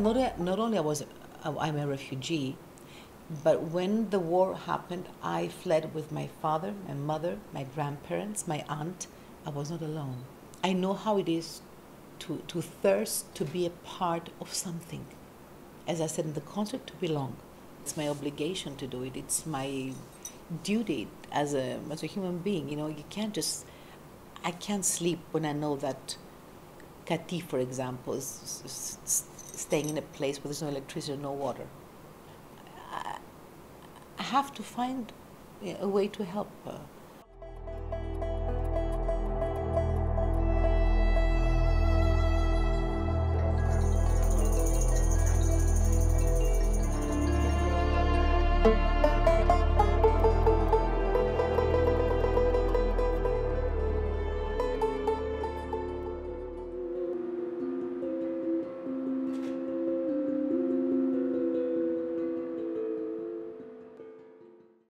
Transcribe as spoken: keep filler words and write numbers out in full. not, not only I was, I'm a refugee, but when the war happened, I fled with my father, my mother, my grandparents, my aunt. I was not alone. I know how it is to, to thirst to be a part of something. As I said in the concert, to belong. It's my obligation to do it. It's my duty as a, as a human being. You know, you can't just... I can't sleep when I know that Kati, for example, is, is, is staying in a place where there's no electricity or no water. I have to find a way to help her.